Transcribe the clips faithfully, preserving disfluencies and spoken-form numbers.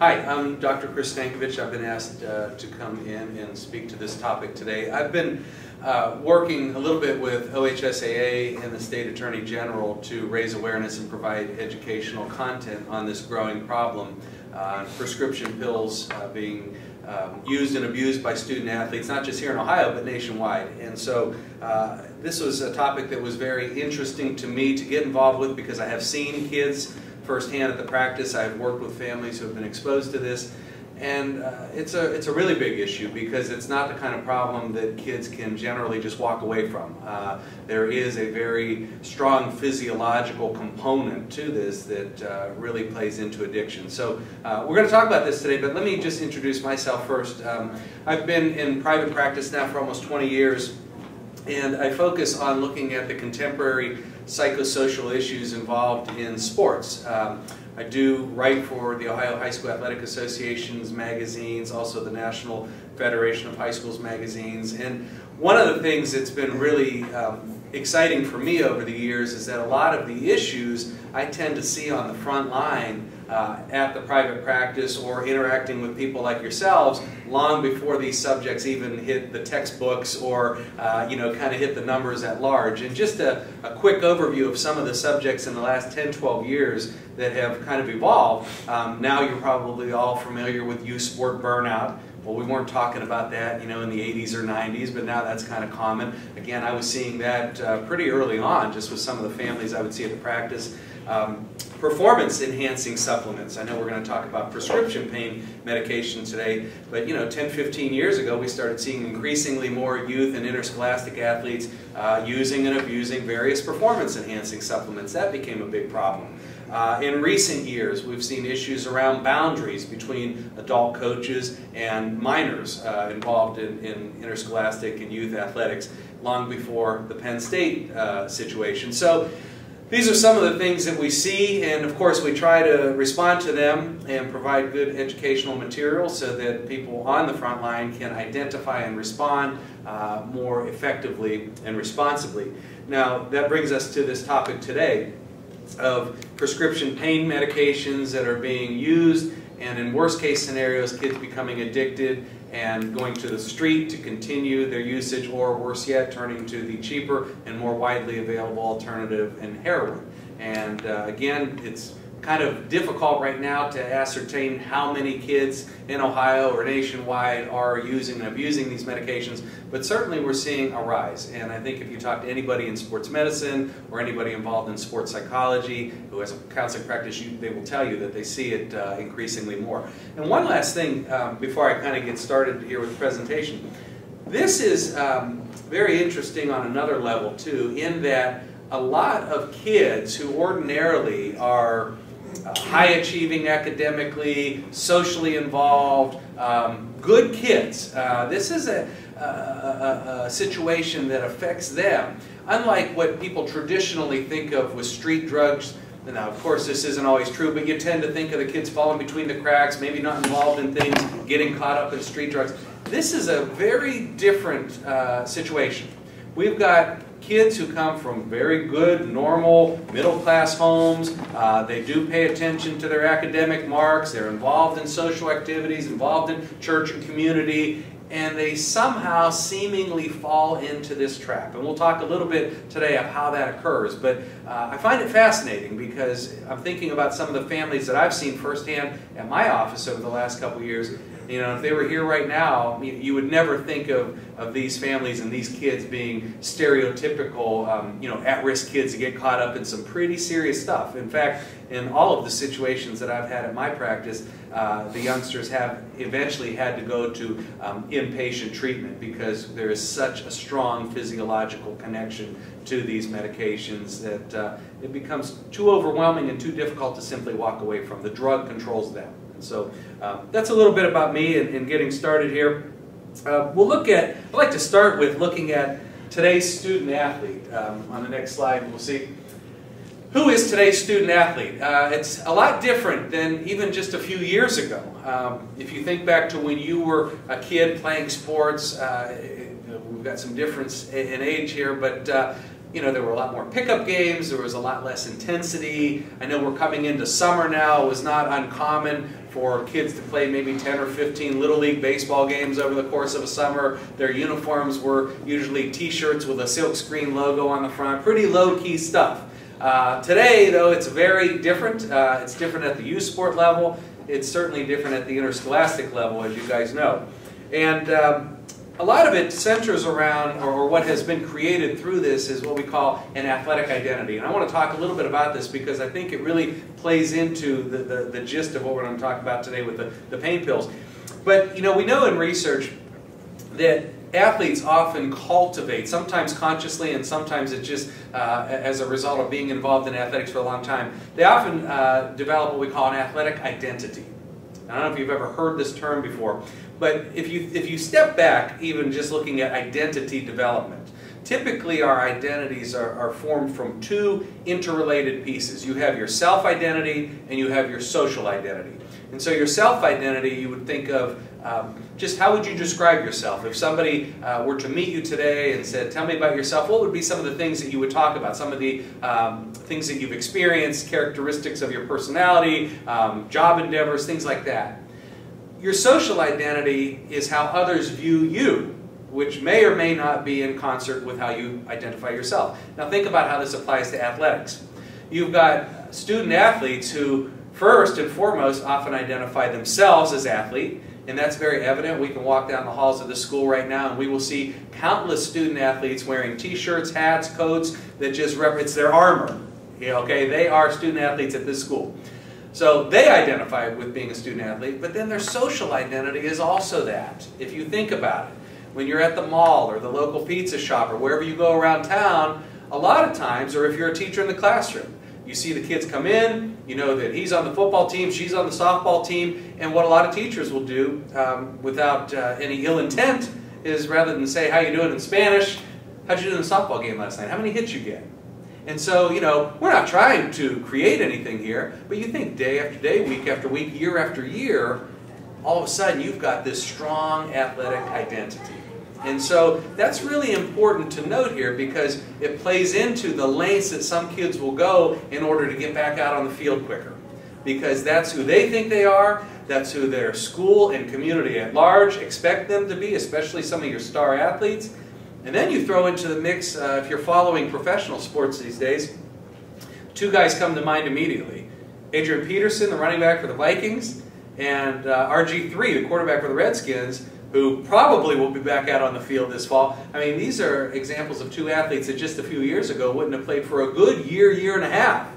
Hi, I'm Doctor Chris Stankovich. I've been asked uh, to come in and speak to this topic today. I've been uh, working a little bit with O H S A A and the State Attorney General to raise awareness and provide educational content on this growing problem. Uh, prescription pills uh, being um, used and abused by student athletes, not just here in Ohio, but nationwide. And so uh, this was a topic that was very interesting to me to get involved with because I have seen kids firsthand at the practice. I've worked with families who have been exposed to this, and uh, it's a it's a really big issue because it's not the kind of problem that kids can generally just walk away from. Uh, there is a very strong physiological component to this that uh, really plays into addiction. So uh, we're going to talk about this today, but let me just introduce myself first. Um, I've been in private practice now for almost twenty years, and I focus on looking at the contemporary psychosocial issues involved in sports. Um, I do write for the Ohio High School Athletic Association's magazines, also the National Federation of High Schools magazines, and one of the things that's been really um, exciting for me over the years is that a lot of the issues I tend to see on the front line uh, at the private practice or interacting with people like yourselves long before these subjects even hit the textbooks or uh, you know, kind of hit the numbers at large. And just a, a quick overview of some of the subjects in the last ten, twelve years that have kind of evolved. Um, now you're probably all familiar with youth sport burnout. Well, we weren't talking about that, you know, in the eighties or nineties, but now that's kind of common. Again, I was seeing that uh, pretty early on, just with some of the families I would see at the practice. Um, Performance-enhancing supplements. I know we're going to talk about prescription pain medication today, but you know, ten, fifteen years ago, we started seeing increasingly more youth and interscholastic athletes uh, using and abusing various performance-enhancing supplements. That became a big problem. Uh, in recent years, we've seen issues around boundaries between adult coaches and minors uh, involved in, in interscholastic and youth athletics long before the Penn State uh, situation. So these are some of the things that we see, and of course we try to respond to them and provide good educational material so that people on the front line can identify and respond uh, more effectively and responsibly. Now that brings us to this topic today of prescription pain medications that are being used, and in worst case scenarios, kids becoming addicted and going to the street to continue their usage, or worse yet, turning to the cheaper and more widely available alternative in heroin. And uh, again, it's kind of difficult right now to ascertain how many kids in Ohio or nationwide are using and abusing these medications, but certainly we're seeing a rise. And I think if you talk to anybody in sports medicine or anybody involved in sports psychology who has a counseling practice, you, they will tell you that they see it uh, increasingly more. And one last thing um, before I kind of get started here with the presentation. This is um, very interesting on another level too, in that a lot of kids who ordinarily are Uh, high-achieving academically, socially involved, um, good kids. Uh, this is a, a, a situation that affects them, unlike what people traditionally think of with street drugs. Now, of course, this isn't always true, but you tend to think of the kids falling between the cracks, maybe not involved in things, getting caught up in street drugs. This is a very different uh, situation. We've got kids who come from very good, normal, middle-class homes. Uh, they do pay attention to their academic marks. They're involved in social activities, involved in church and community, and they somehow seemingly fall into this trap. And we'll talk a little bit today of how that occurs. But uh, I find it fascinating because I'm thinking about some of the families that I've seen firsthand at my office over the last couple of years. You know, if they were here right now, you, you would never think of, of these families and these kids being stereotypical, um, you know, at-risk kids who get caught up in some pretty serious stuff. In fact, in all of the situations that I've had at my practice, uh, the youngsters have eventually had to go to um, inpatient treatment because there is such a strong physiological connection to these medications that uh, it becomes too overwhelming and too difficult to simply walk away from. The drug controls them. So uh, that's a little bit about me and, and getting started here. Uh, we'll look at, I'd like to start with looking at today's student athlete. Um, on the next slide, we'll see. Who is today's student athlete? Uh, it's a lot different than even just a few years ago. Um, if you think back to when you were a kid playing sports, uh, we've got some difference in age here, but uh, you know, there were a lot more pickup games, there was a lot less intensity. I know we're coming into summer now. It was not uncommon for kids to play maybe ten or fifteen Little League baseball games over the course of a summer. Their uniforms were usually t-shirts with a silkscreen logo on the front. Pretty low-key stuff. Uh, today, though, it's very different. Uh, it's different at the youth sport level. It's certainly different at the interscholastic level, as you guys know. And um, a lot of it centers around, or, or what has been created through this, is what we call an athletic identity. And I want to talk a little bit about this because I think it really plays into the, the, the gist of what we're going to talk about today with the, the pain pills. But, you know, we know in research that athletes often cultivate, sometimes consciously and sometimes it's just uh, as a result of being involved in athletics for a long time, they often uh, develop what we call an athletic identity. I don't know if you've ever heard this term before, but if you, if you step back, even just looking at identity development, typically our identities are, are formed from two interrelated pieces. You have your self-identity and you have your social identity. And so your self-identity, you would think of um, just how would you describe yourself? If somebody uh, were to meet you today and said, tell me about yourself, what would be some of the things that you would talk about? Some of the um, things that you've experienced, characteristics of your personality, um, job endeavors, things like that. Your social identity is how others view you, which may or may not be in concert with how you identify yourself. Now think about how this applies to athletics. You've got student athletes who, first and foremost, often identify themselves as athlete, and that's very evident. We can walk down the halls of the school right now and we will see countless student athletes wearing t-shirts, hats, coats that just represents their armor. Yeah, okay, they are student athletes at this school. So they identify with being a student athlete, but then their social identity is also that. If you think about it, when you're at the mall or the local pizza shop or wherever you go around town, a lot of times, or if you're a teacher in the classroom, you see the kids come in, you know that he's on the football team, she's on the softball team, and what a lot of teachers will do um, without uh, any ill intent is rather than say, how you doing in Spanish, how'd you do in the softball game last night, how many hits you get? And so, you know, we're not trying to create anything here, but you think day after day, week after week, year after year, all of a sudden you've got this strong athletic identity. And so that's really important to note here because it plays into the lengths that some kids will go in order to get back out on the field quicker. Because that's who they think they are, that's who their school and community at large expect them to be, especially some of your star athletes. And then you throw into the mix, uh, if you're following professional sports these days, two guys come to mind immediately. Adrian Peterson, the running back for the Vikings, and uh, R G three, the quarterback for the Redskins, who probably will be back out on the field this fall. I mean, these are examples of two athletes that just a few years ago wouldn't have played for a good year, year and a half.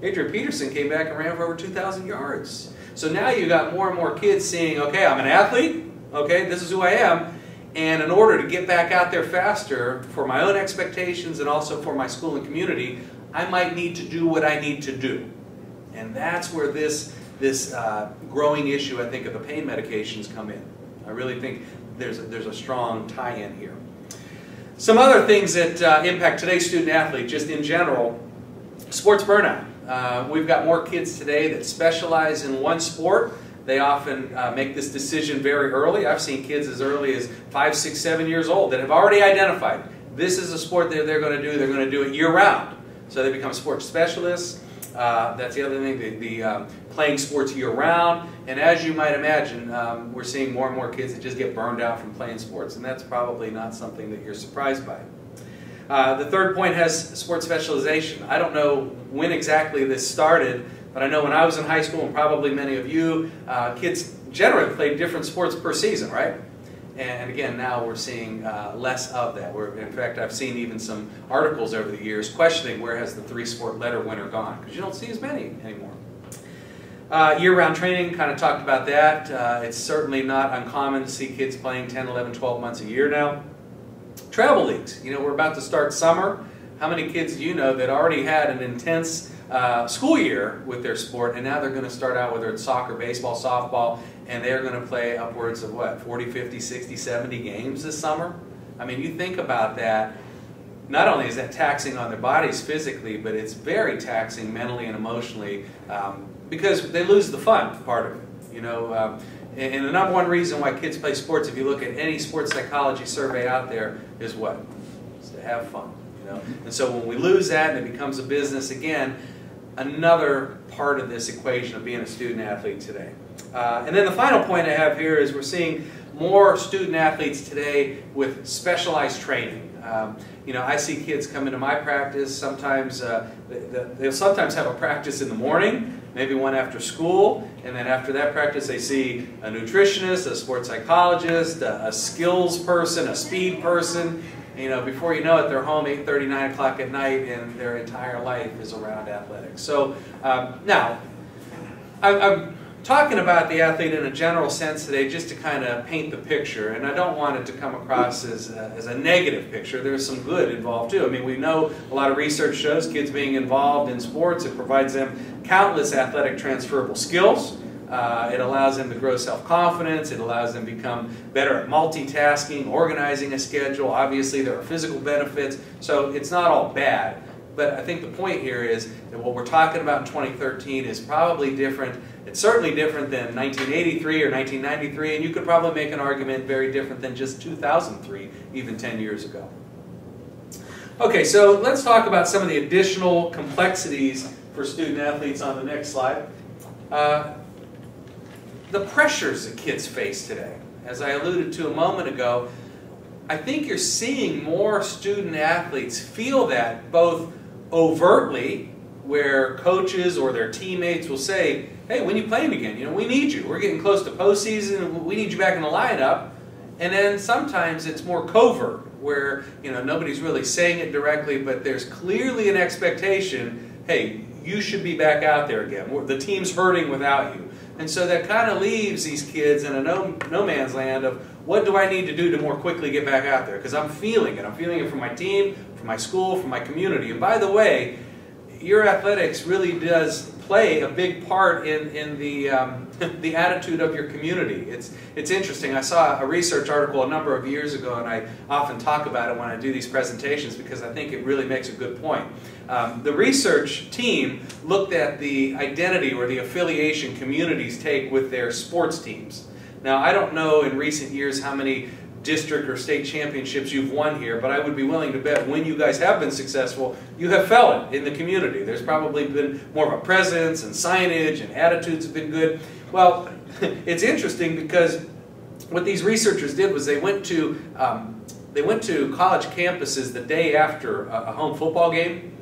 Adrian Peterson came back and ran for over two thousand yards. So now you've got more and more kids seeing, okay, I'm an athlete, okay, this is who I am, and in order to get back out there faster for my own expectations and also for my school and community, I might need to do what I need to do. And that's where this, this uh, growing issue, I think, of the pain medications come in. I really think there's a, there's a strong tie-in here. Some other things that uh, impact today's student athlete, just in general, sports burnout. Uh, we've got more kids today that specialize in one sport. They often uh, make this decision very early. I've seen kids as early as five, six, seven years old that have already identified this is a sport that they're going to do. They're going to do it year-round. So they become sports specialists. Uh, that's the other thing, the, the um, playing sports year-round. And as you might imagine, um, we're seeing more and more kids that just get burned out from playing sports, and that's probably not something that you're surprised by. Uh, the third point has sports specialization. I don't know when exactly this started, but I know when I was in high school, and probably many of you, uh, kids generally played different sports per season, right? And again, now we're seeing uh, less of that. We're, in fact, I've seen even some articles over the years questioning where has the three-sport letter winner gone, because you don't see as many anymore. Uh, year-round training, kind of talked about that. Uh, it's certainly not uncommon to see kids playing ten, eleven, twelve months a year now. Travel leagues. You know, we're about to start summer. How many kids do you know that already had an intense uh, school year with their sport, and now they're going to start out, whether it's soccer, baseball, softball, and they're going to play upwards of, what, forty, fifty, sixty, seventy games this summer? I mean, you think about that. Not only is that taxing on their bodies physically, but it's very taxing mentally and emotionally um, because they lose the fun part of it. You know, um, and, and the number one reason why kids play sports, if you look at any sports psychology survey out there, is what? It's to have fun. Yeah. And so when we lose that and it becomes a business again, another part of this equation of being a student athlete today. Uh, and then the final point I have here is we're seeing more student athletes today with specialized training. Um, you know, I see kids come into my practice sometimes, uh, they'll sometimes have a practice in the morning, maybe one after school, and then after that practice they see a nutritionist, a sports psychologist, a, a skills person, a speed person. You know, before you know it, they're home eight thirty, nine o'clock at night, and their entire life is around athletics. So um, now, I, I'm talking about the athlete in a general sense today just to kind of paint the picture, and I don't want it to come across as a, as a negative picture. There's some good involved too. I mean, we know a lot of research shows kids being involved in sports, it provides them countless athletic transferable skills. Uh, it allows them to grow self-confidence, it allows them to become better at multitasking, organizing a schedule. Obviously there are physical benefits, so it's not all bad. But I think the point here is that what we're talking about in twenty thirteen is probably different. It's certainly different than nineteen eighty-three or nineteen ninety-three, and you could probably make an argument very different than just two thousand three, even ten years ago. Okay, so let's talk about some of the additional complexities for student athletes on the next slide. Uh, The pressures that kids face today, as I alluded to a moment ago, I think you're seeing more student athletes feel that both overtly, where coaches or their teammates will say, hey, when are you playing again? You know, we need you. We're getting close to postseason. We need you back in the lineup. And then sometimes it's more covert, where, you know, nobody's really saying it directly, but there's clearly an expectation, hey, you should be back out there again. The team's hurting without you. And so that kind of leaves these kids in a no, no man's land of, what do I need to do to more quickly get back out there? Because I'm feeling it. I'm feeling it from my team, from my school, from my community. And by the way, your athletics really does play a big part in, in the, um, the attitude of your community. It's, it's interesting. I saw a research article a number of years ago, and I often talk about it when I do these presentations because I think it really makes a good point. Um, the research team looked at the identity or the affiliation communities take with their sports teams. Now, I don't know in recent years how many district or state championships you've won here, but I would be willing to bet when you guys have been successful, you have felt it in the community. There's probably been more of a presence and signage and attitudes have been good. Well, it's interesting because what these researchers did was they went to, um, they went to college campuses the day after a, a home football game,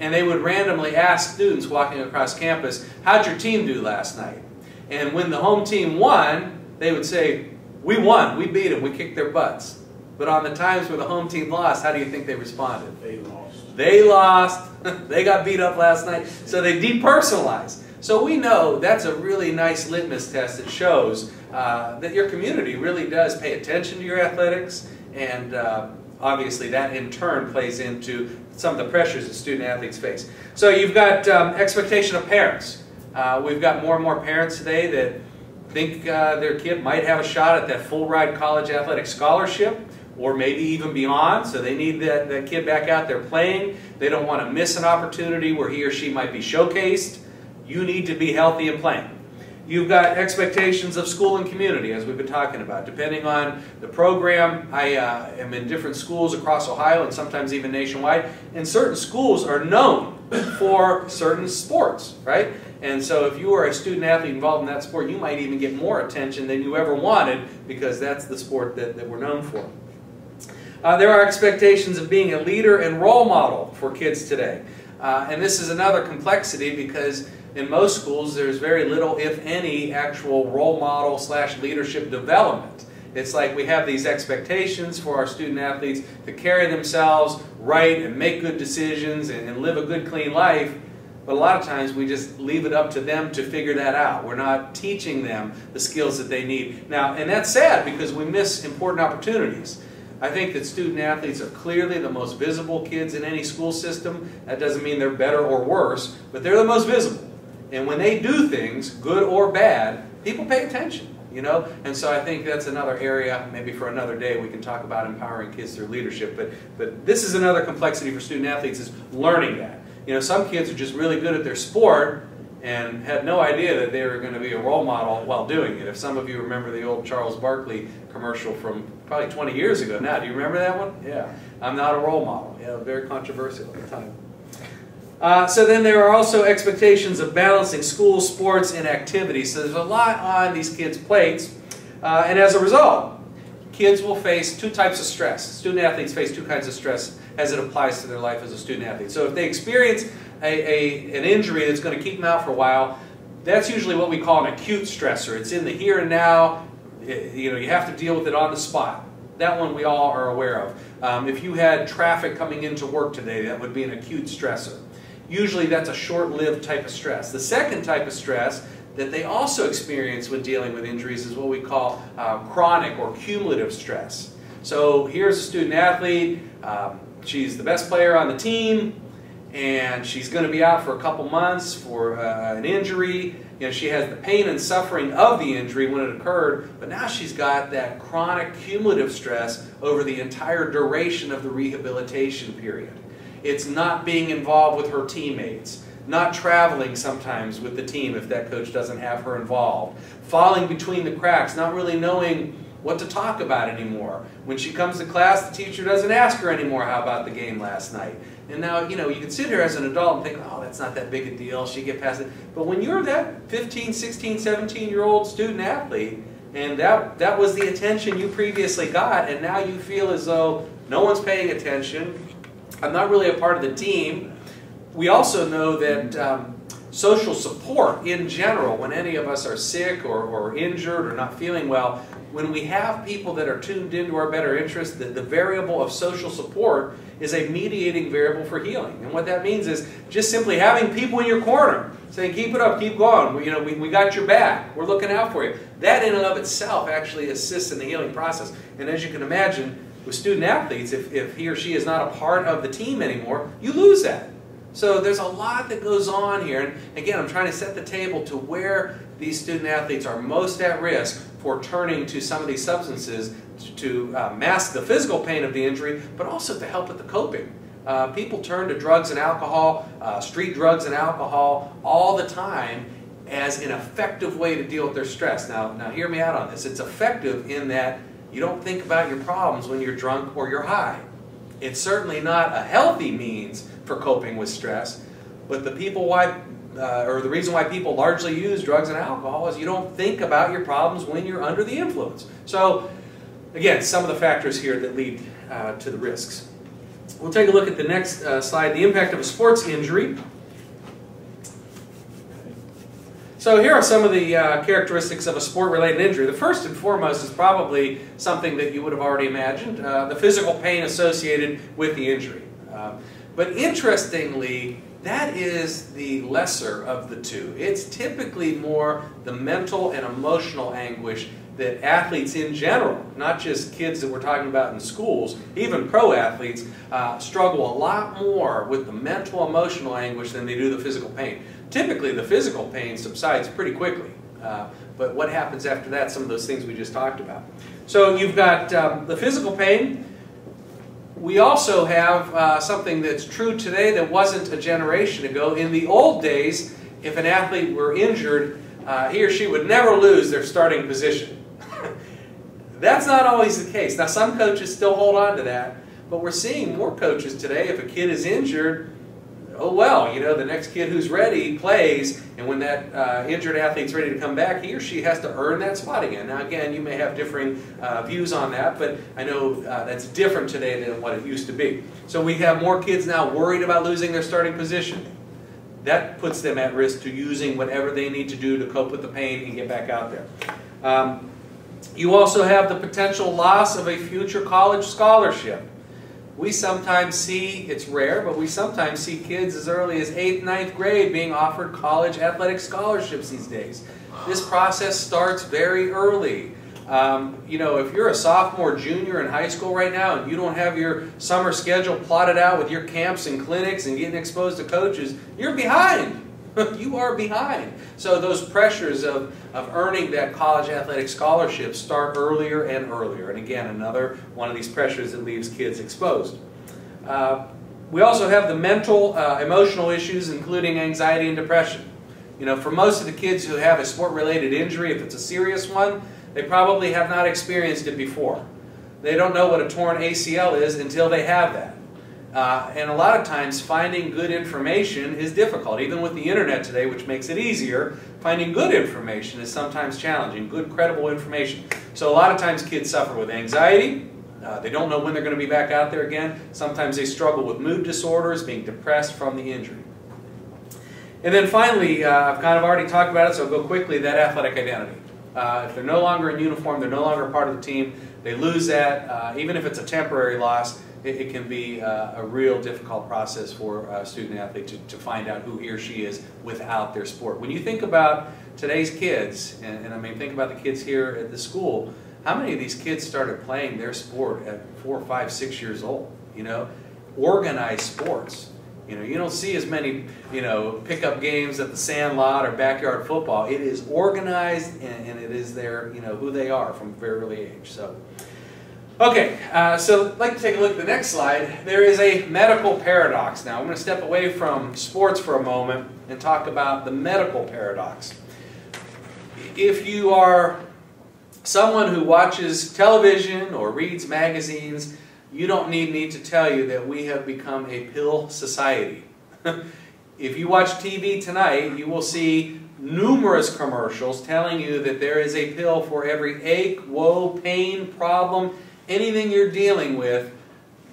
and they would randomly ask students walking across campus, how'd your team do last night? And when the home team won, they would say, we won, we beat them, we kicked their butts. But on the times where the home team lost, how do you think they responded? They lost. They lost, they got beat up last night, so they depersonalized. So we know that's a really nice litmus test that shows uh, that your community really does pay attention to your athletics, and uh, obviously that in turn plays into some of the pressures that student athletes face. So you've got um, expectation of parents. Uh, we've got more and more parents today that think uh, their kid might have a shot at that full-ride college athletic scholarship, or maybe even beyond, so they need that, that kid back out there playing. They don't want to miss an opportunity where he or she might be showcased. You need to be healthy and playing. You've got expectations of school and community, as we've been talking about. Depending on the program, I uh, am in different schools across Ohio and sometimes even nationwide, and certain schools are known for certain sports, right? And so if you are a student athlete involved in that sport, you might even get more attention than you ever wanted because that's the sport that, that we're known for. Uh, there are expectations of being a leader and role model for kids today. Uh, and this is another complexity because in most schools there's very little, if any, actual role model slash leadership development. It's like we have these expectations for our student athletes to carry themselves right and make good decisions and, and live a good, clean life. But a lot of times we just leave it up to them to figure that out. We're not teaching them the skills that they need. Now, and that's sad because we miss important opportunities. I think that student athletes are clearly the most visible kids in any school system. That doesn't mean they're better or worse, but they're the most visible. And when they do things, good or bad, people pay attention, you know? And so I think that's another area, maybe for another day, we can talk about empowering kids through leadership. But, but this is another complexity for student athletes is learning that. You know, some kids are just really good at their sport and had no idea that they were going to be a role model while doing it. If some of you remember the old Charles Barkley commercial from probably twenty years ago now, do you remember that one? Yeah. I'm not a role model. You know, very controversial at the time. Uh, so then there are also expectations of balancing school, sports, and activities. So there's a lot on these kids' plates. Uh, and as a result, kids will face two types of stress. Student athletes face two kinds of stress as it applies to their life as a student athlete. So if they experience a, a, an injury that's going to keep them out for a while, that's usually what we call an acute stressor. It's in the here and now. It, you know, you have to deal with it on the spot. That one we all are aware of. Um, if you had traffic coming into work today, that would be an acute stressor. Usually that's a short-lived type of stress. The second type of stress that they also experience when dealing with injuries is what we call uh, chronic or cumulative stress. So here's a student athlete, um, she's the best player on the team, and she's going to be out for a couple months for uh, an injury. You know, she has the pain and suffering of the injury when it occurred, but now she's got that chronic cumulative stress over the entire duration of the rehabilitation period. It's not being involved with her teammates, not traveling sometimes with the team if that coach doesn't have her involved, falling between the cracks, not really knowing what to talk about anymore. When she comes to class, the teacher doesn't ask her anymore, how about the game last night? And now, you know, you can sit here as an adult and think, oh, that's not that big a deal, she get past it. But when you're that fifteen, sixteen, seventeen-year-old student-athlete, and that, that was the attention you previously got, and now you feel as though no one's paying attention, I'm not really a part of the team. We also know that um, social support in general, when any of us are sick or, or injured or not feeling well, when we have people that are tuned into our better interests, that the variable of social support is a mediating variable for healing. And what that means is just simply having people in your corner saying, keep it up, keep going, we, you know, we, we got your back, we're looking out for you. That in and of itself actually assists in the healing process. And as you can imagine, with student athletes, if, if he or she is not a part of the team anymore, you lose that. So there's a lot that goes on here. And again, I'm trying to set the table to where these student athletes are most at risk for turning to some of these substances to, to uh, mask the physical pain of the injury, but also to help with the coping. Uh, people turn to drugs and alcohol, uh, street drugs and alcohol all the time as an effective way to deal with their stress. Now, now hear me out on this. It's effective in that you don't think about your problems when you're drunk or you're high. It's certainly not a healthy means for coping with stress, but the people why, uh, or the reason why people largely use drugs and alcohol is you don't think about your problems when you're under the influence. So, again, some of the factors here that lead uh, to the risks. We'll take a look at the next uh, slide, the impact of a sports injury. So here are some of the uh, characteristics of a sport-related injury. The first and foremost is probably something that you would have already imagined, uh, the physical pain associated with the injury. Uh, but interestingly, that is the lesser of the two. It's typically more the mental and emotional anguish that athletes in general, not just kids that we're talking about in schools, even pro athletes, uh, struggle a lot more with the mental, emotional anguish than they do the physical pain. Typically, the physical pain subsides pretty quickly, uh, but what happens after that, some of those things we just talked about. So you've got um, the physical pain. We also have uh, something that's true today that wasn't a generation ago. In the old days, if an athlete were injured, uh, he or she would never lose their starting position. That's not always the case. Now, some coaches still hold on to that, but we're seeing more coaches today, if a kid is injured, oh well, you know, the next kid who's ready plays, and when that uh, injured athlete's ready to come back, he or she has to earn that spot again. Now again, you may have differing uh, views on that, but I know uh, that's different today than what it used to be. So we have more kids now worried about losing their starting position. That puts them at risk to using whatever they need to do to cope with the pain and get back out there. Um, you also have the potential loss of a future college scholarship. We sometimes see, it's rare, but we sometimes see kids as early as eighth, ninth grade being offered college athletic scholarships these days. This process starts very early. Um, you know, if you're a sophomore, junior in high school right now and you don't have your summer schedule plotted out with your camps and clinics and getting exposed to coaches, you're behind. You are behind. So those pressures of, of earning that college athletic scholarship start earlier and earlier. And again, another one of these pressures that leaves kids exposed. Uh, we also have the mental, uh, emotional issues, including anxiety and depression. You know, for most of the kids who have a sport-related injury, if it's a serious one, they probably have not experienced it before. They don't know what a torn A C L is until they have that. Uh, and a lot of times finding good information is difficult. Even with the internet today, which makes it easier, finding good information is sometimes challenging, good, credible information. So a lot of times kids suffer with anxiety. Uh, they don't know when they're going to be back out there again. Sometimes they struggle with mood disorders, being depressed from the injury. And then finally, uh, I've kind of already talked about it, so I'll go quickly, that athletic identity. Uh, if they're no longer in uniform, they're no longer part of the team, they lose that, uh, even if it's a temporary loss, it, it can be uh, a real difficult process for a student-athlete to, to find out who he or she is without their sport. When you think about today's kids, and, and I mean think about the kids here at the school, how many of these kids started playing their sport at four, five, six years old? You know, organized sports. You know, you don't see as many, you know, pickup games at the sand lot or backyard football. It is organized, and, and it is their, you know, who they are from a very early age. So, okay, uh, so I'd like to take a look at the next slide. There is a medical paradox. Now, I'm going to step away from sports for a moment and talk about the medical paradox. If you are someone who watches television or reads magazines, you don't need me to tell you that we have become a pill society. If you watch T V tonight, you will see numerous commercials telling you that there is a pill for every ache, woe, pain, problem, anything you're dealing with.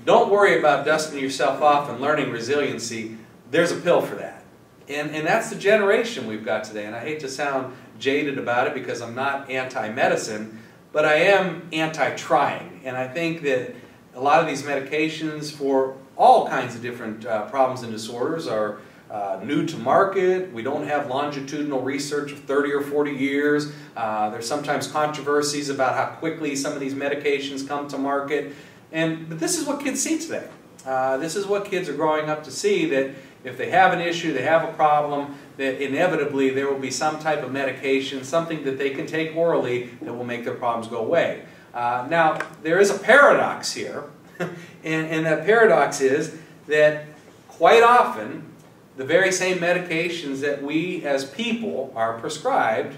Don't worry about dusting yourself off and learning resiliency. There's a pill for that. And, and that's the generation we've got today. And I hate to sound jaded about it because I'm not anti-medicine, but I am anti-trying. And I think that a lot of these medications for all kinds of different uh, problems and disorders are uh, new to market. We don't have longitudinal research of thirty or forty years. Uh, there's sometimes controversies about how quickly some of these medications come to market. And, but this is what kids see today. Uh, this is what kids are growing up to see, that if they have an issue, they have a problem, that inevitably there will be some type of medication, something that they can take orally that will make their problems go away. Uh, now, there is a paradox here, and, and that paradox is that quite often the very same medications that we as people are prescribed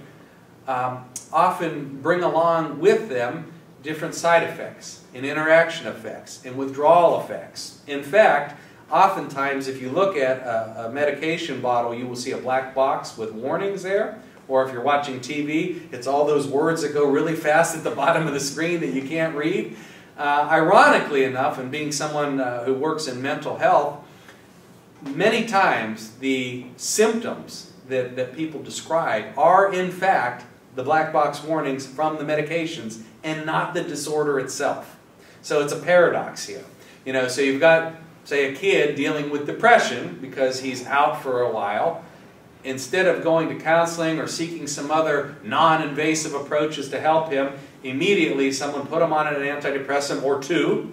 um, often bring along with them different side effects, and interaction effects, and withdrawal effects. In fact, oftentimes if you look at a, a medication bottle, you will see a black box with warnings there. Or if you're watching T V, it's all those words that go really fast at the bottom of the screen that you can't read. Uh, ironically enough, and being someone uh, who works in mental health, many times the symptoms that, that people describe are in fact the black box warnings from the medications and not the disorder itself. So it's a paradox here. You know, so you've got, say, a kid dealing with depression because he's out for a while. Instead of going to counseling or seeking some other non-invasive approaches to help him, immediately someone put him on an antidepressant or two,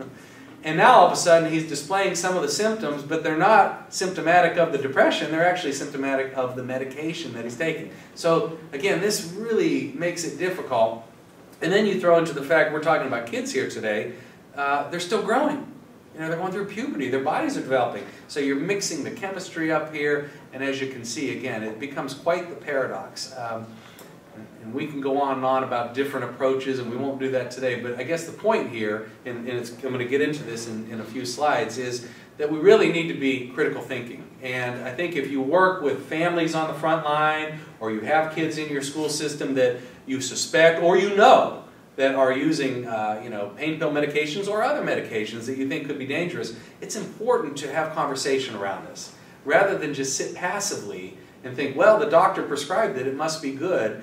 and now all of a sudden he's displaying some of the symptoms, but they're not symptomatic of the depression, they're actually symptomatic of the medication that he's taking. So again, this really makes it difficult. And then you throw into the fact we're talking about kids here today, uh, they're still growing. You know, they're going through puberty, their bodies are developing. So you're mixing the chemistry up here, and as you can see, again, it becomes quite the paradox. Um, and we can go on and on about different approaches, and we won't do that today, but I guess the point here, and, and it's, I'm going to get into this in, in a few slides, is that we really need to be critical thinking. And I think if you work with families on the front line, or you have kids in your school system that you suspect, or you know, that are using uh, you know, pain pill medications or other medications that you think could be dangerous, it's important to have conversation around this. Rather than just sit passively and think, well, the doctor prescribed it, it must be good.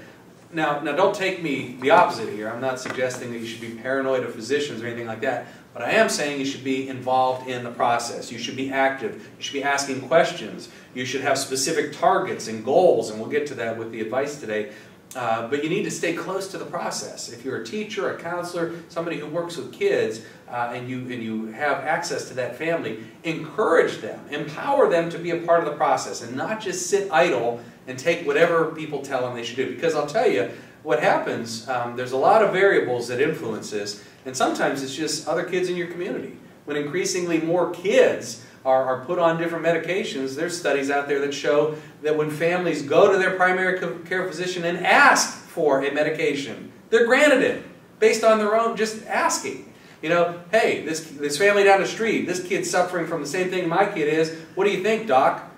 Now, now don't take me the opposite here. I'm not suggesting that you should be paranoid of physicians or anything like that, but I am saying you should be involved in the process. You should be active. You should be asking questions. You should have specific targets and goals, and we'll get to that with the advice today. Uh, but you need to stay close to the process. If you're a teacher, a counselor, somebody who works with kids, uh, and you and you have access to that family, encourage them, empower them to be a part of the process, and not just sit idle and take whatever people tell them they should do. Because I'll tell you, what happens, um, there's a lot of variables that influence this, and sometimes it's just other kids in your community. When increasingly more kids are, are put on different medications, there's studies out there that show that when families go to their primary care physician and ask for a medication, they're granted it based on their own just asking. You know, hey, this, this family down the street, this kid's suffering from the same thing my kid is. What do you think, doc?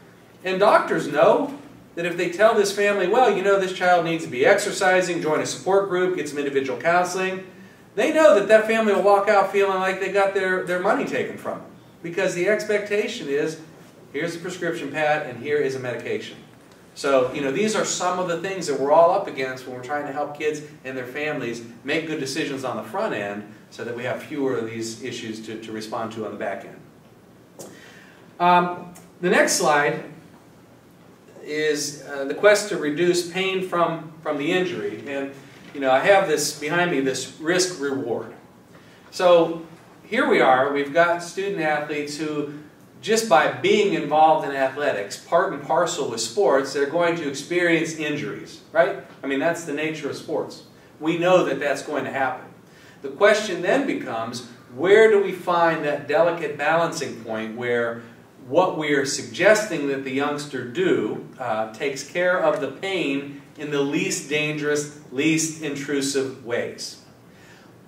And doctors know that if they tell this family, well, you know, this child needs to be exercising, join a support group, get some individual counseling, they know that that family will walk out feeling like they got their, their money taken from them. Because the expectation is, here's a prescription pad and here is a medication. So, you know, these are some of the things that we're all up against when we're trying to help kids and their families make good decisions on the front end so that we have fewer of these issues to, to respond to on the back end. Um, the next slide is uh, the quest to reduce pain from, from the injury. And, you know, I have this behind me, this risk-reward. So here we are, we've got student-athletes who just by being involved in athletics, part and parcel with sports, they're going to experience injuries, right? I mean, that's the nature of sports. We know that that's going to happen. The question then becomes, where do we find that delicate balancing point where what we're suggesting that the youngster do uh, takes care of the pain in the least dangerous, least intrusive ways?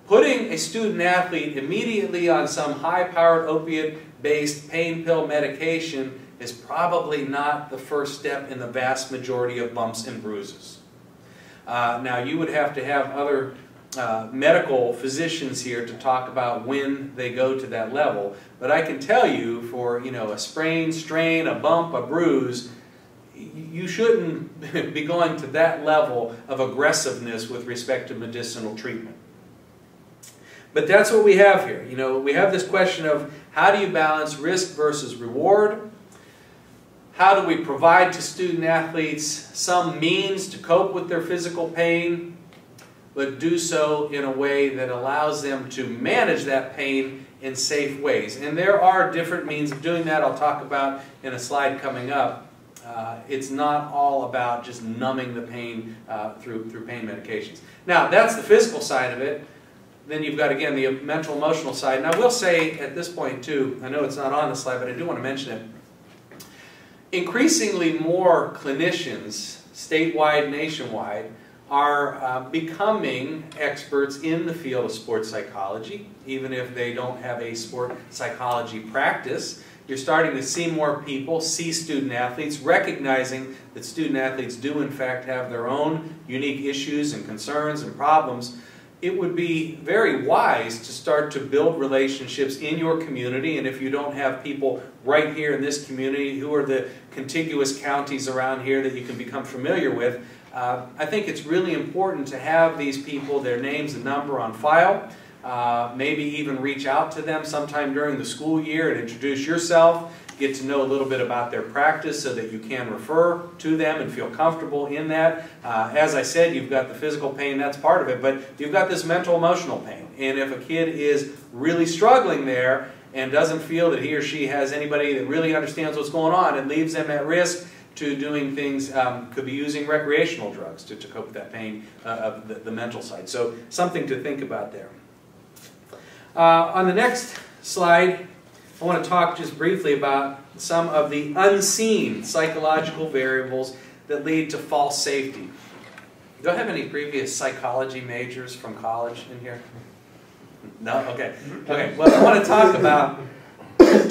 Putting a student-athlete immediately on some high-powered opiate-based pain pill medication is probably not the first step in the vast majority of bumps and bruises. Uh, now, you would have to have other uh, medical physicians here to talk about when they go to that level, but I can tell you for, you know, a sprain, strain, a bump, a bruise, you shouldn't be going to that level of aggressiveness with respect to medicinal treatment. But that's what we have here. You know, we have this question of how do you balance risk versus reward? How do we provide to student-athletes some means to cope with their physical pain, but do so in a way that allows them to manage that pain in safe ways? And there are different means of doing that. I'll talk about in a slide coming up. Uh, it's not all about just numbing the pain uh, through, through pain medications. Now, that's the physical side of it. Then you've got, again, the mental emotional side. And I will say at this point, too, I know it's not on the slide, but I do want to mention it. Increasingly more clinicians, statewide, nationwide, are uh, becoming experts in the field of sports psychology. Even if they don't have a sport psychology practice, you're starting to see more people, see student-athletes, recognizing that student-athletes do, in fact, have their own unique issues and concerns and problems. It would be very wise to start to build relationships in your community, and if you don't have people right here in this community who are the contiguous counties around here that you can become familiar with, uh, I think it's really important to have these people, their names and number on file, uh, maybe even reach out to them sometime during the school year and introduce yourself, get to know a little bit about their practice so that you can refer to them and feel comfortable in that. Uh, as I said, you've got the physical pain, that's part of it, but you've got this mental emotional pain. And if a kid is really struggling there and doesn't feel that he or she has anybody that really understands what's going on, it leaves them at risk to doing things, um, could be using recreational drugs to, to cope with that pain uh, of the, the mental side. So something to think about there. Uh, on the next slide, I want to talk just briefly about some of the unseen psychological variables that lead to false safety. Do I have any previous psychology majors from college in here? No? Okay. Okay. Well, I want to talk about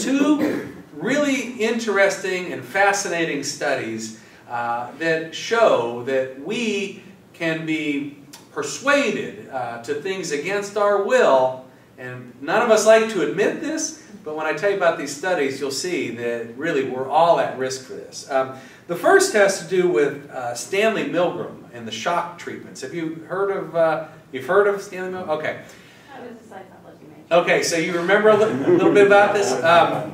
two really interesting and fascinating studies uh, that show that we can be persuaded uh, to things against our will, and none of us like to admit this, but when I tell you about these studies, you'll see that really we're all at risk for this. Um, the first has to do with uh, Stanley Milgram and the shock treatments. Have you heard of, uh, you've heard of Stanley Milgram? Okay. I was a psychology major. Okay, so you remember a little, a little bit about this? Um,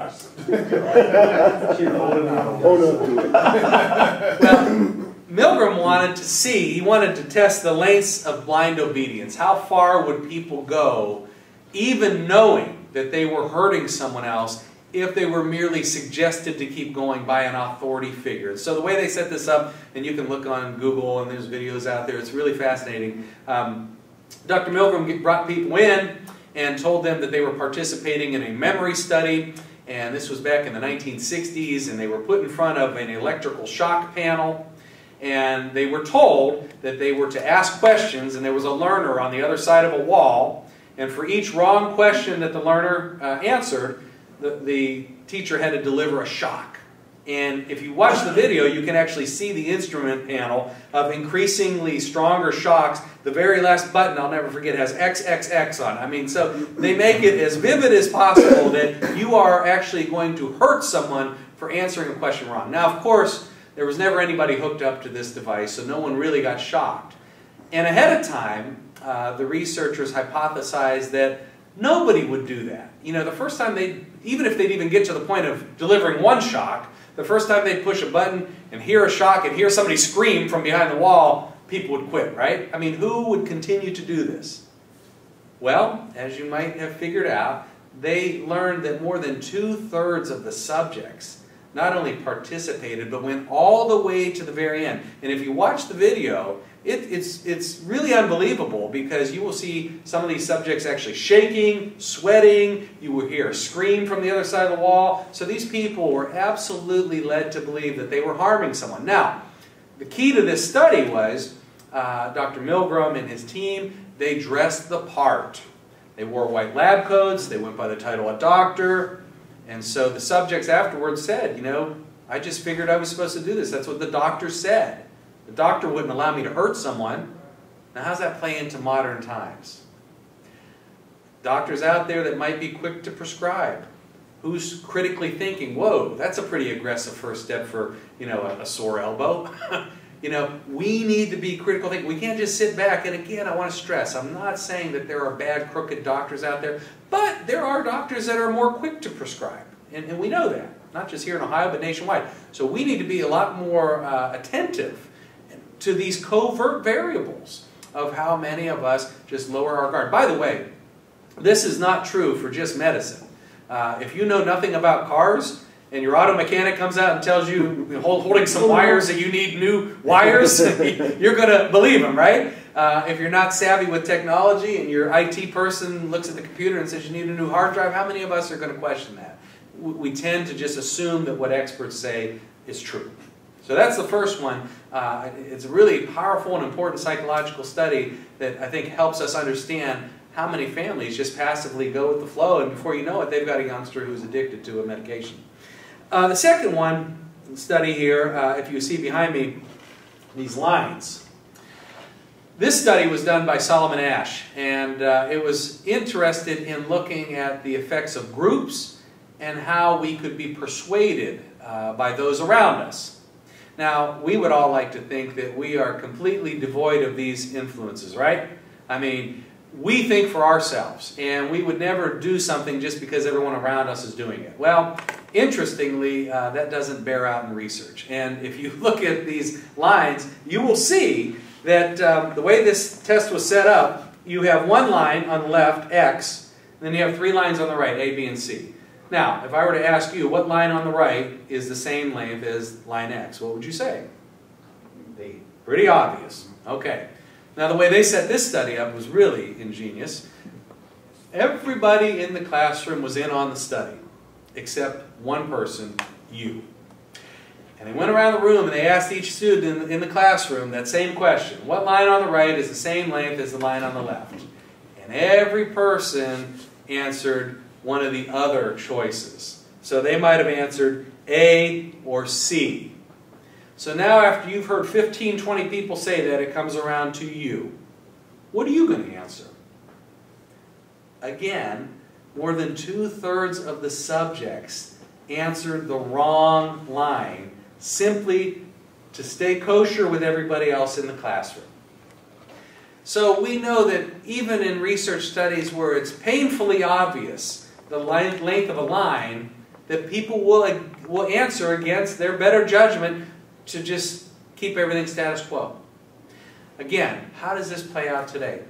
well, Milgram wanted to see, he wanted to test the lengths of blind obedience. How far would people go even knowing that they were hurting someone else if they were merely suggested to keep going by an authority figure. So the way they set this up, and you can look on Google and there's videos out there, it's really fascinating. Um, Doctor Milgram brought people in and told them that they were participating in a memory study, and this was back in the nineteen sixties, and they were put in front of an electrical shock panel, and they were told that they were to ask questions, and there was a learner on the other side of a wall, And for each wrong question that the learner uh, answered, the, the teacher had to deliver a shock. And if you watch the video, you can actually see the instrument panel of increasingly stronger shocks. The very last button, I'll never forget, has triple X on it. I mean, so they make it as vivid as possible that you are actually going to hurt someone for answering a question wrong. Now, of course, there was never anybody hooked up to this device, so no one really got shocked. And ahead of time, uh, the researchers hypothesized that nobody would do that. You know, the first time they, even if they'd even get to the point of delivering one shock, the first time they'd push a button and hear a shock and hear somebody scream from behind the wall, people would quit, right? I mean, who would continue to do this? Well, as you might have figured out, they learned that more than two-thirds of the subjects not only participated, but went all the way to the very end. And if you watch the video, it, it's, it's really unbelievable, because you will see some of these subjects actually shaking, sweating, you will hear a scream from the other side of the wall. So these people were absolutely led to believe that they were harming someone. Now, the key to this study was uh, Doctor Milgram and his team, they dressed the part. They wore white lab coats, they went by the title of doctor. And so the subjects afterwards said, you know, I just figured I was supposed to do this. That's what the doctor said. The doctor wouldn't allow me to hurt someone. Now, how's that play into modern times? Doctors out there that might be quick to prescribe. Who's critically thinking, whoa, that's a pretty aggressive first step for, you know, a, a sore elbow. You know, we need to be critical thinking. We can't just sit back. And again, I want to stress, I'm not saying that there are bad, crooked doctors out there, but there are doctors that are more quick to prescribe. And, and we know that, not just here in Ohio, but nationwide. So we need to be a lot more uh, attentive to these covert variables of how many of us just lower our guard. By the way, this is not true for just medicine. Uh, if you know nothing about cars, and your auto mechanic comes out and tells you, hold, holding some wires, that you need new wires, you're going to believe him, right? Uh, if you're not savvy with technology and your I T person looks at the computer and says you need a new hard drive, how many of us are going to question that? We tend to just assume that what experts say is true. So that's the first one. Uh, it's a really powerful and important psychological study that I think helps us understand how many families just passively go with the flow, and before you know it, they've got a youngster who's addicted to a medication. Uh, the second one, study here, uh, if you see behind me, these lines. This study was done by Solomon Ashe, and uh, it was interested in looking at the effects of groups and how we could be persuaded uh, by those around us. Now, we would all like to think that we are completely devoid of these influences, right? I mean, we think for ourselves, and we would never do something just because everyone around us is doing it. Well, interestingly, uh, that doesn't bear out in research. And if you look at these lines, you will see that um, the way this test was set up, you have one line on the left, X, and then you have three lines on the right, A, B, and C. Now, if I were to ask you what line on the right is the same length as line X, what would you say? Pretty obvious. Okay. Now, the way they set this study up was really ingenious. Everybody in the classroom was in on the study, except one person, you. And they went around the room and they asked each student in the classroom that same question. What line on the right is the same length as the line on the left? And every person answered one of the other choices. So they might have answered A or C. So now after you've heard fifteen, twenty people say that, it comes around to you. What are you going to answer? Again, more than two-thirds of the subjects answered the wrong line simply to stay kosher with everybody else in the classroom. So we know that even in research studies where it's painfully obvious the length of a line, that people will, will answer against their better judgment to just keep everything status quo. Again, how does this play out today?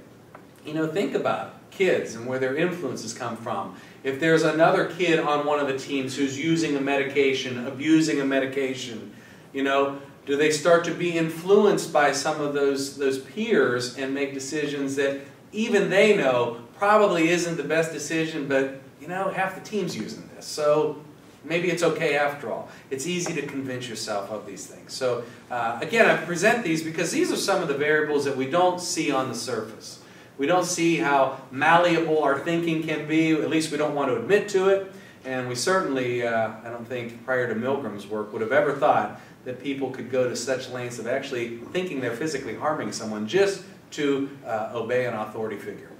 You know, think about kids and where their influences come from. If there's another kid on one of the teams who's using a medication, abusing a medication, you know, do they start to be influenced by some of those, those peers and make decisions that even they know probably isn't the best decision, but, you know, half the team's using this. So maybe it's okay after all. It's easy to convince yourself of these things. So uh, again, I present these because these are some of the variables that we don't see on the surface. We don't see how malleable our thinking can be, at least we don't want to admit to it, and we certainly, uh, I don't think prior to Milgram's work, would have ever thought that people could go to such lengths of actually thinking they're physically harming someone just to uh, obey an authority figure.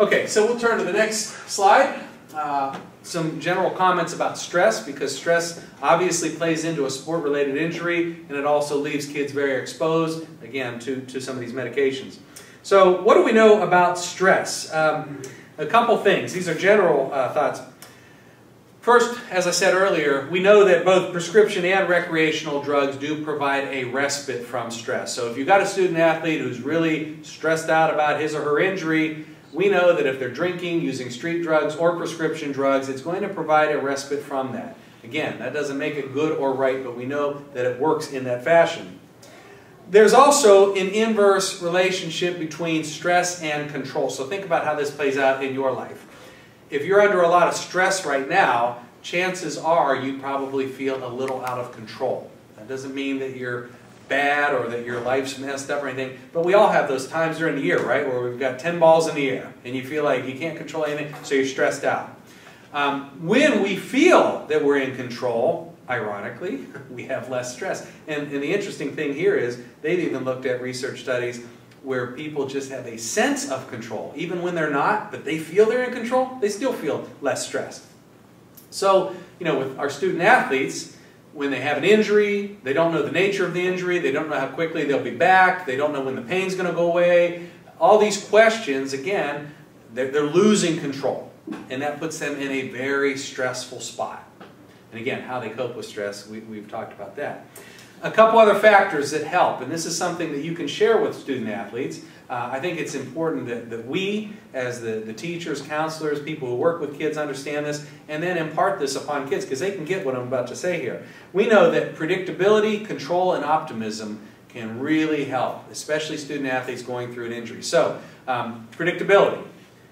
Okay, so we'll turn to the next slide. Uh, some general comments about stress, because stress obviously plays into a sport-related injury, and it also leaves kids very exposed, again, to, to some of these medications. So what do we know about stress? Um, a couple things. These are general uh, thoughts. First, as I said earlier, we know that both prescription and recreational drugs do provide a respite from stress. So if you've got a student-athlete who's really stressed out about his or her injury, we know that if they're drinking, using street drugs, or prescription drugs, it's going to provide a respite from that. Again, that doesn't make it good or right, but we know that it works in that fashion. There's also an inverse relationship between stress and control. So think about how this plays out in your life. If you're under a lot of stress right now, chances are you probably feel a little out of control. That doesn't mean that you're bad or that your life's messed up or anything, but we all have those times during the year, right, where we've got ten balls in the air and you feel like you can't control anything, so you're stressed out. Um, when we feel that we're in control, ironically, we have less stress. And, and the interesting thing here is they've even looked at research studies where people just have a sense of control. Even when they're not, but they feel they're in control, they still feel less stressed. So, you know, with our student athletes, when they have an injury, they don't know the nature of the injury, they don't know how quickly they'll be back, they don't know when the pain's going to go away. All these questions, again, they're, they're losing control. And that puts them in a very stressful spot. And again, how they cope with stress, we, we've talked about that. A couple other factors that help, and this is something that you can share with student-athletes. Uh, I think it's important that, that we, as the, the teachers, counselors, people who work with kids, understand this, and then impart this upon kids, because they can get what I'm about to say here. We know that predictability, control, and optimism can really help, especially student-athletes going through an injury. So, um, predictability,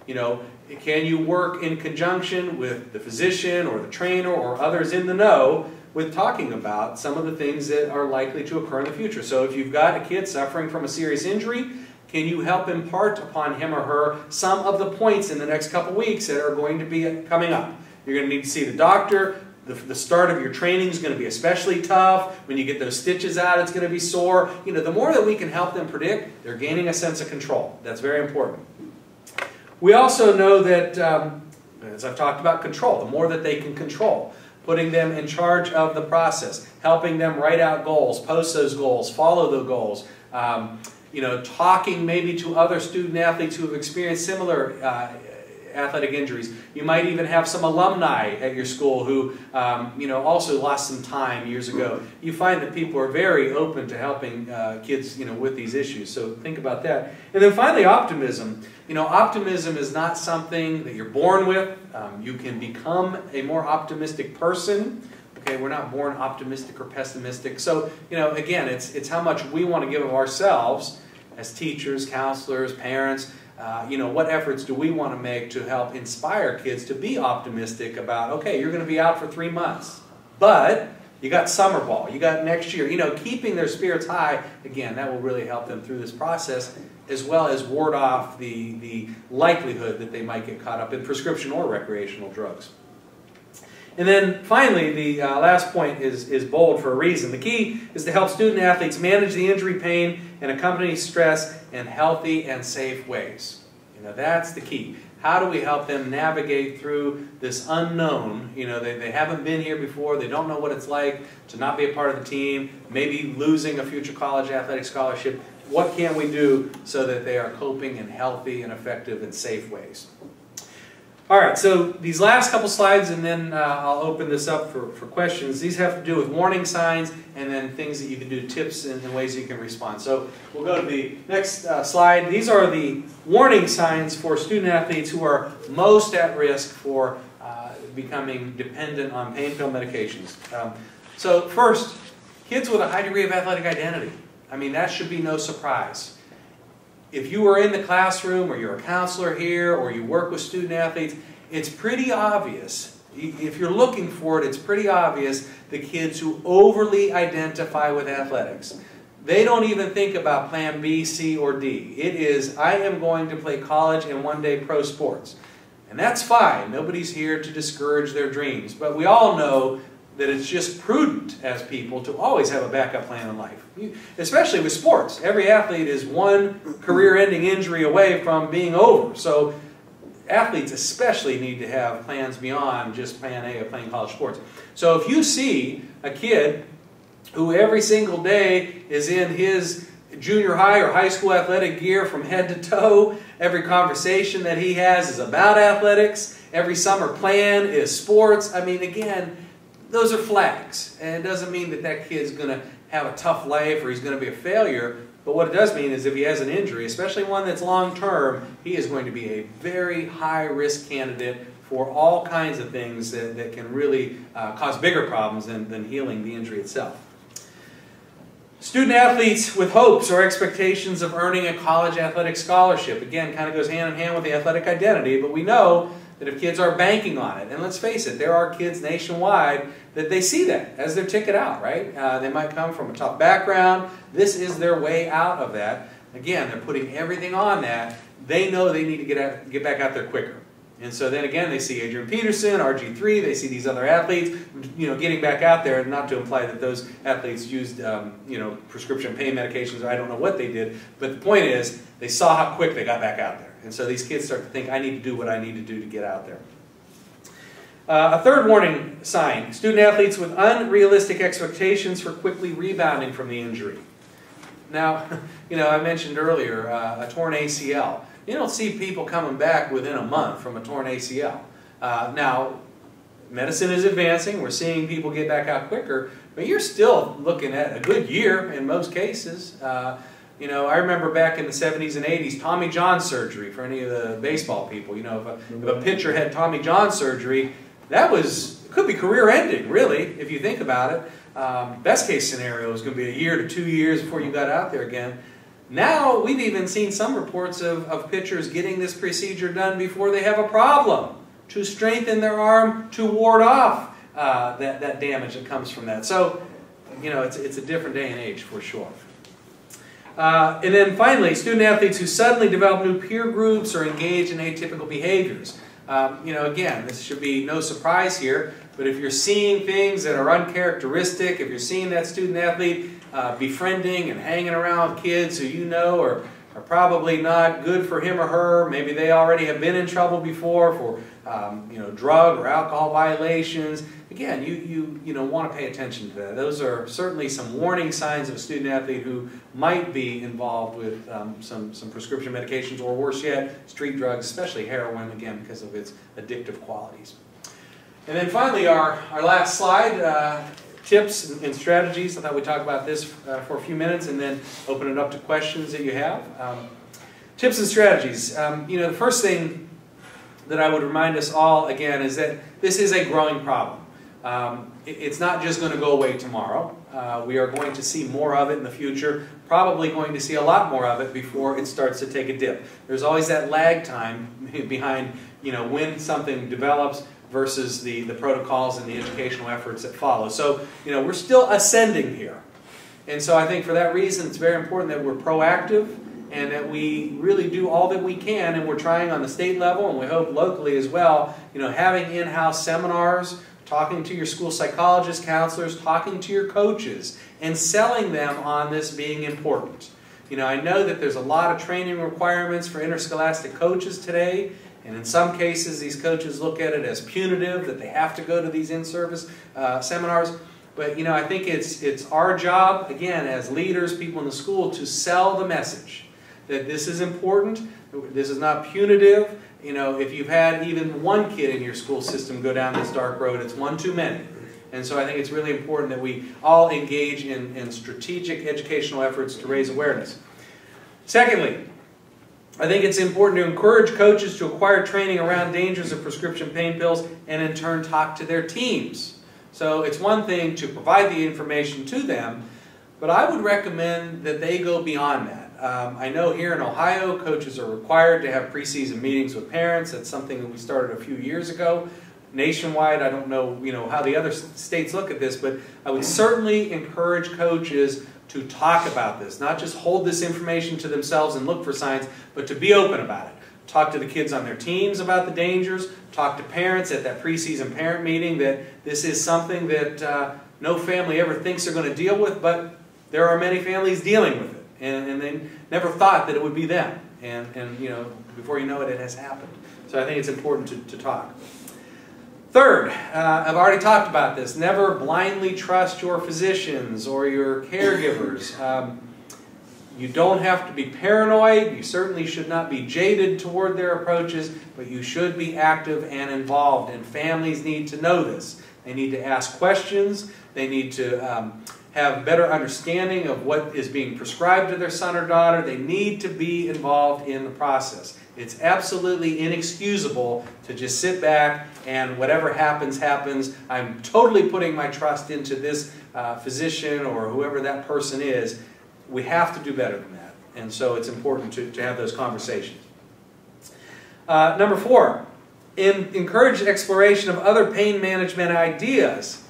you know, can you work in conjunction with the physician or the trainer or others in the know with talking about some of the things that are likely to occur in the future. So if you've got a kid suffering from a serious injury, can you help impart upon him or her some of the points in the next couple weeks that are going to be coming up? You're going to need to see the doctor. The, the start of your training is going to be especially tough. When you get those stitches out, it's going to be sore. You know, the more that we can help them predict, they're gaining a sense of control. That's very important. We also know that, um, as I've talked about control, the more that they can control, putting them in charge of the process, helping them write out goals, post those goals, follow the goals, um, you know, talking maybe to other student-athletes who have experienced similar uh, athletic injuries. You might even have some alumni at your school who, um, you know, also lost some time years ago. You find that people are very open to helping uh, kids, you know, with these issues, so think about that. And then finally, optimism. You know, optimism is not something that you're born with. Um, you can become a more optimistic person. Okay, we're not born optimistic or pessimistic. So, you know, again, it's, it's how much we want to give of ourselves as teachers, counselors, parents. Uh, you know, what efforts do we want to make to help inspire kids to be optimistic about, okay, you're going to be out for three months, but you got summer ball, you got next year. You know, keeping their spirits high, again, that will really help them through this process, as well as ward off the, the likelihood that they might get caught up in prescription or recreational drugs. And then finally, the uh, last point is, is bold for a reason. The key is to help student-athletes manage the injury pain and accompany stress in healthy and safe ways. You know, that's the key. How do we help them navigate through this unknown? You know, they, they haven't been here before, they don't know what it's like to not be a part of the team, maybe losing a future college athletic scholarship. What can we do so that they are coping in healthy and effective and safe ways? All right, so these last couple slides, and then uh, I'll open this up for, for questions. These have to do with warning signs and then things that you can do, tips and, and ways you can respond. So we'll go to the next uh, slide. These are the warning signs for student-athletes who are most at risk for uh, becoming dependent on pain pill medications. Um, so first, kids with a high degree of athletic identity. I mean, that should be no surprise. If you are in the classroom, or you're a counselor here, or you work with student-athletes, it's pretty obvious. If you're looking for it, it's pretty obvious the kids who overly identify with athletics. They don't even think about plan B, C, or D. It is, I am going to play college and one day pro sports. And that's fine. Nobody's here to discourage their dreams. But we all know that it's just prudent as people to always have a backup plan in life, especially with sports. Every athlete is one career-ending injury away from being over. So athletes especially need to have plans beyond just plan A of playing college sports. So if you see a kid who every single day is in his junior high or high school athletic gear from head to toe, every conversation that he has is about athletics, every summer plan is sports, I mean, again, those are flags, and it doesn't mean that that kid's going to have a tough life or he's going to be a failure, but what it does mean is if he has an injury, especially one that's long-term, he is going to be a very high-risk candidate for all kinds of things that, that can really uh, cause bigger problems than, than healing the injury itself. Student-athletes with hopes or expectations of earning a college athletic scholarship, again, kind of goes hand-in-hand with the athletic identity, but we know that if kids are banking on it, and let's face it, there are kids nationwide that they see that as their ticket out, right? Uh, they might come from a tough background. This is their way out of that. Again, they're putting everything on that. They know they need to get, out, get back out there quicker. And so then again, they see Adrian Peterson, R G three, they see these other athletes, you know, getting back out there, and not to imply that those athletes used, um, you know, prescription pain medications, or I don't know what they did, but the point is, they saw how quick they got back out there. And so these kids start to think, I need to do what I need to do to get out there. Uh, a third warning sign, student-athletes with unrealistic expectations for quickly rebounding from the injury. Now, you know, I mentioned earlier, uh, a torn A C L. You don't see people coming back within a month from a torn A C L. Uh, now, medicine is advancing. We're seeing people get back out quicker, but you're still looking at a good year in most cases. Uh, you know, I remember back in the seventies and eighties, Tommy John surgery for any of the baseball people. You know, if a, if a pitcher had Tommy John surgery, that was, could be career-ending, really, if you think about it. Um, best-case scenario is going to be a year to two years before you got out there again. Now, we've even seen some reports of, of pitchers getting this procedure done before they have a problem, to strengthen their arm, to ward off uh, that, that damage that comes from that. So, you know, it's, it's a different day and age for sure. Uh, and then finally, student-athletes who suddenly develop new peer groups or engage in atypical behaviors. Um, you know, again, this should be no surprise here, but if you're seeing things that are uncharacteristic, if you're seeing that student-athlete Uh, befriending and hanging around with kids who you know are, are probably not good for him or her. Maybe they already have been in trouble before for um, you know, drug or alcohol violations. Again, you, you, you know, want to pay attention to that. Those are certainly some warning signs of a student-athlete who might be involved with um, some, some prescription medications or, worse yet, street drugs, especially heroin, again, because of its addictive qualities. And then finally, our, our last slide. Uh, Tips and strategies. I thought we'd talk about this uh, for a few minutes and then open it up to questions that you have. Um, tips and strategies. Um, you know, the first thing that I would remind us all again is that this is a growing problem. Um, it, it's not just going to go away tomorrow. Uh, we are going to see more of it in the future. Probably going to see a lot more of it before it starts to take a dip. There's always that lag time behind, you know, when something develops versus the, the protocols and the educational efforts that follow. So, you know, we're still ascending here. And so I think for that reason, it's very important that we're proactive and that we really do all that we can, and we're trying on the state level, and we hope locally as well, you know, having in-house seminars, talking to your school psychologists, counselors, talking to your coaches, and selling them on this being important. You know, I know that there's a lot of training requirements for interscholastic coaches today, and in some cases, these coaches look at it as punitive, that they have to go to these in-service uh, seminars. But, you know, I think it's, it's our job, again, as leaders, people in the school, to sell the message that this is important, this is not punitive. You know, if you've had even one kid in your school system go down this dark road, it's one too many. And so I think it's really important that we all engage in, in strategic educational efforts to raise awareness. Secondly, I think it's important to encourage coaches to acquire training around dangers of prescription pain pills and in turn talk to their teams. So it's one thing to provide the information to them, but I would recommend that they go beyond that. Um, I know here in Ohio, coaches are required to have preseason meetings with parents. That's something that we started a few years ago. Nationwide, I don't know, you know, how the other states look at this, but I would certainly encourage coaches to talk about this, not just hold this information to themselves and look for signs, but to be open about it. Talk to the kids on their teams about the dangers, talk to parents at that preseason parent meeting that this is something that uh, no family ever thinks they're going to deal with, but there are many families dealing with it, and, and they never thought that it would be them. And, and you know, before you know it, it has happened. So I think it's important to, to talk. Third, uh, I've already talked about this, never blindly trust your physicians or your caregivers. Um, you don't have to be paranoid, you certainly should not be jaded toward their approaches, but you should be active and involved, and families need to know this. They need to ask questions, they need to um, have better understanding of what is being prescribed to their son or daughter. They need to be involved in the process. It's absolutely inexcusable to just sit back and whatever happens, happens. I'm totally putting my trust into this uh, physician or whoever that person is. We have to do better than that. And so it's important to, to have those conversations. Uh, number four, in, encourage exploration of other pain management ideas.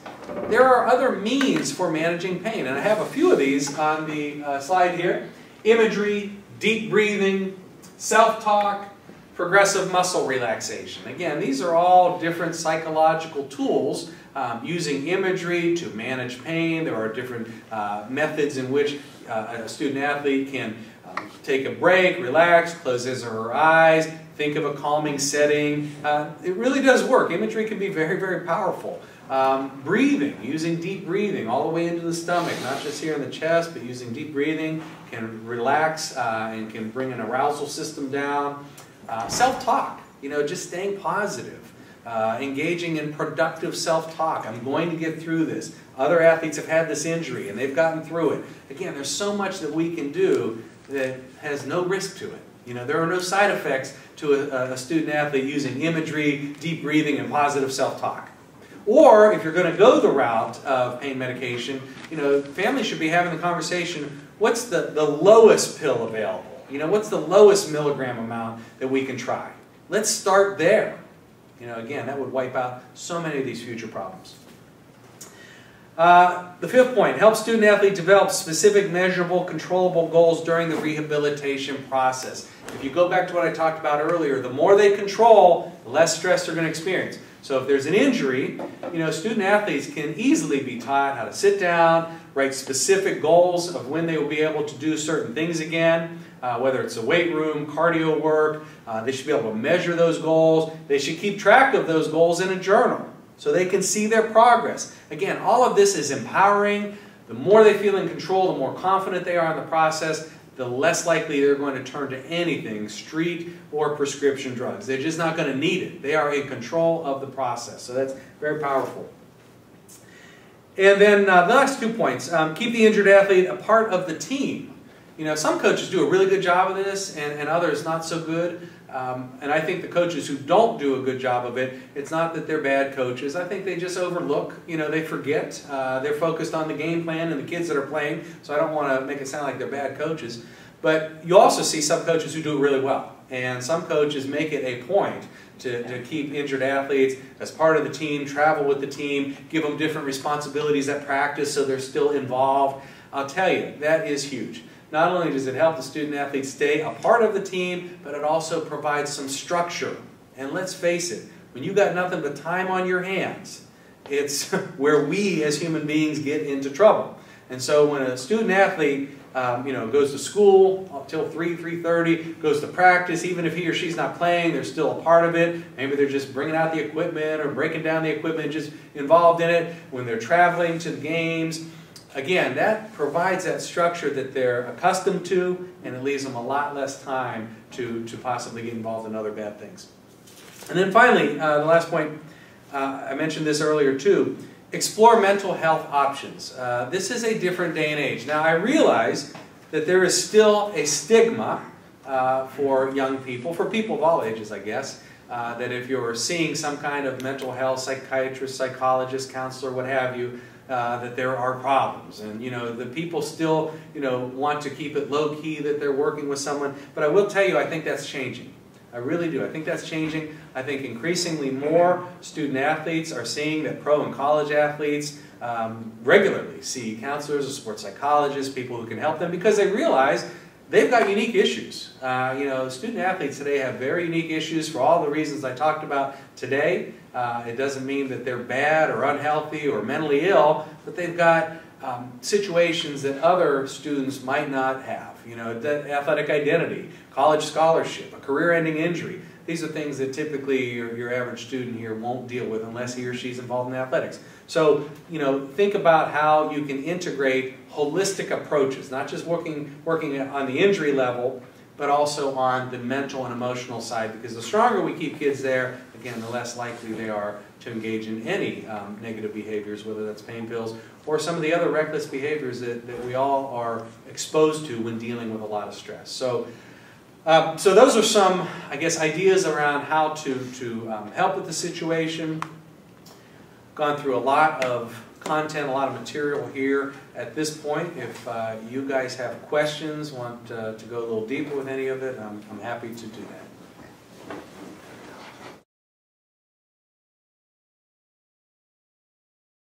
There are other means for managing pain, and I have a few of these on the uh, slide here. Imagery, deep breathing, self-talk, progressive muscle relaxation. Again, these are all different psychological tools um, using imagery to manage pain. There are different uh, methods in which uh, a student-athlete can uh, take a break, relax, close his or her eyes, think of a calming setting. Uh, it really does work. Imagery can be very, very powerful. Um, breathing, using deep breathing all the way into the stomach, not just here in the chest, but using deep breathing can relax uh, and can bring an arousal system down. Uh, self-talk, you know, just staying positive, uh, engaging in productive self-talk. I'm going to get through this. Other athletes have had this injury and they've gotten through it. Again, there's so much that we can do that has no risk to it. You know, there are no side effects to a, a student-athlete using imagery, deep breathing, and positive self-talk. Or if you're going to go the route of pain medication, you know, families should be having the conversation, what's the, the lowest pill available? You know, what's the lowest milligram amount that we can try? Let's start there. You know, again, that would wipe out so many of these future problems. Uh, the fifth point, help student-athlete develop specific, measurable, controllable goals during the rehabilitation process. If you go back to what I talked about earlier, the more they control, the less stress they're going to experience. So if there's an injury, you know, student-athletes can easily be taught how to sit down, write specific goals of when they will be able to do certain things again, uh, whether it's a weight room, cardio work. Uh, they should be able to measure those goals. They should keep track of those goals in a journal so they can see their progress. Again, all of this is empowering. The more they feel in control, the more confident they are in the process, the less likely they're going to turn to anything, street or prescription drugs. They're just not going to need it. They are in control of the process. So that's very powerful. And then uh, the last two points, um, keep the injured athlete a part of the team. You know, some coaches do a really good job of this and, and others not so good. Um, and I think the coaches who don't do a good job of it, it's not that they're bad coaches. I think they just overlook, you know, they forget. Uh, they're focused on the game plan and the kids that are playing, so I don't want to make it sound like they're bad coaches. But you also see some coaches who do it really well. And some coaches make it a point to, to keep injured athletes as part of the team, travel with the team, give them different responsibilities at practice so they're still involved. I'll tell you, that is huge. Not only does it help the student-athlete stay a part of the team, but it also provides some structure. And let's face it, when you've got nothing but time on your hands, it's where we as human beings get into trouble. And so when a student-athlete um, you know, goes to school until three, three thirty, goes to practice, even if he or she's not playing, they're still a part of it. Maybe they're just bringing out the equipment or breaking down the equipment, just involved in it. When they're traveling to the games, again, that provides that structure that they're accustomed to, and it leaves them a lot less time to, to possibly get involved in other bad things. And then finally, uh, the last point, uh, I mentioned this earlier too, explore mental health options. Uh, this is a different day and age. Now, I realize that there is still a stigma uh, for young people, for people of all ages, I guess, uh, that if you're seeing some kind of mental health psychiatrist, psychologist, counselor, what have you, Uh, that there are problems, and you know the people still you know want to keep it low key that they're working with someone. But I will tell you, I think that's changing. I really do. I think that's changing. I think increasingly more student athletes are seeing that pro and college athletes um, regularly see counselors or sports psychologists, people who can help them, because they realize they've got unique issues. Uh, you know, student athletes today have very unique issues for all the reasons I talked about today. Uh, it doesn't mean that they're bad or unhealthy or mentally ill, but they've got Um, situations that other students might not have. You know, athletic identity, college scholarship, a career-ending injury. These are things that typically your, your average student here won't deal with unless he or she's involved in athletics. So, you know, think about how you can integrate holistic approaches, not just working, working on the injury level, but also on the mental and emotional side, because the stronger we keep kids there, again, the less likely they are to engage in any um, negative behaviors, whether that's pain pills or some of the other reckless behaviors that, that we all are exposed to when dealing with a lot of stress. So, uh, so those are some, I guess, ideas around how to, to um, help with the situation. Gone through a lot of content, a lot of material here at this point. If uh, you guys have questions, want uh, to go a little deeper with any of it, I'm, I'm happy to do that.